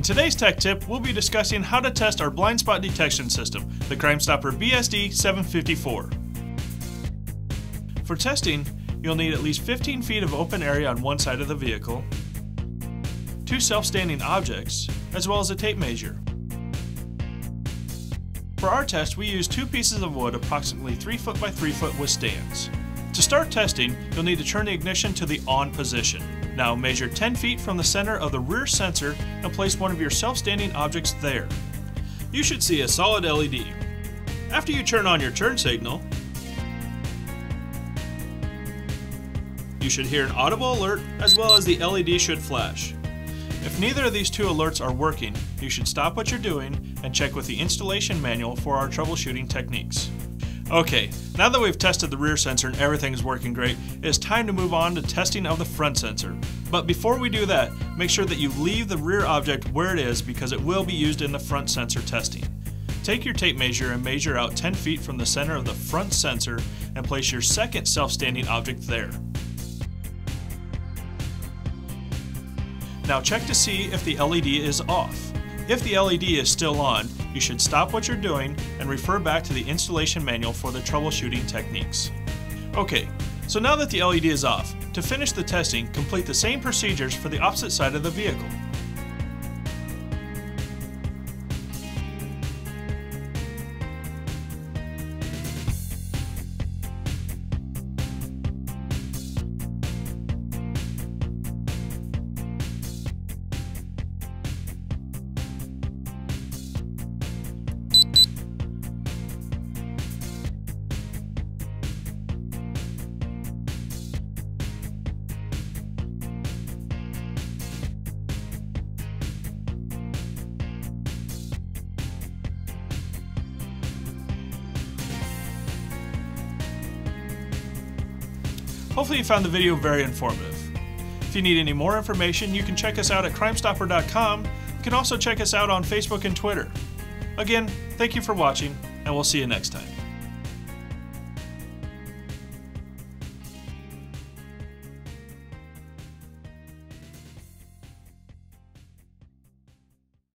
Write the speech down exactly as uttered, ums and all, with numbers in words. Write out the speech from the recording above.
In today's tech tip, we'll be discussing how to test our blind spot detection system, the Crimestopper B S D seven fifty-four. For testing, you'll need at least fifteen feet of open area on one side of the vehicle, two self-standing objects, as well as a tape measure. For our test, we used two pieces of wood approximately three foot by three foot with stands. To start testing, you'll need to turn the ignition to the on position. Now measure ten feet from the center of the rear sensor and place one of your self-standing objects there. You should see a solid L E D. After you turn on your turn signal, you should hear an audible alert as well as the L E D should flash. If neither of these two alerts are working, you should stop what you're doing and check with the installation manual for our troubleshooting techniques. Okay, now that we've tested the rear sensor and everything is working great, it is time to move on to testing of the front sensor. But before we do that, make sure that you leave the rear object where it is because it will be used in the front sensor testing. Take your tape measure and measure out ten feet from the center of the front sensor and place your second self-standing object there. Now check to see if the L E D is off. If the L E D is still on, you should stop what you're doing and refer back to the installation manual for the troubleshooting techniques. Okay, so now that the L E D is off, to finish the testing, complete the same procedures for the opposite side of the vehicle. Hopefully you found the video very informative. If you need any more information, you can check us out at Crimestopper dot com. You can also check us out on Facebook and Twitter. Again, thank you for watching, and we'll see you next time.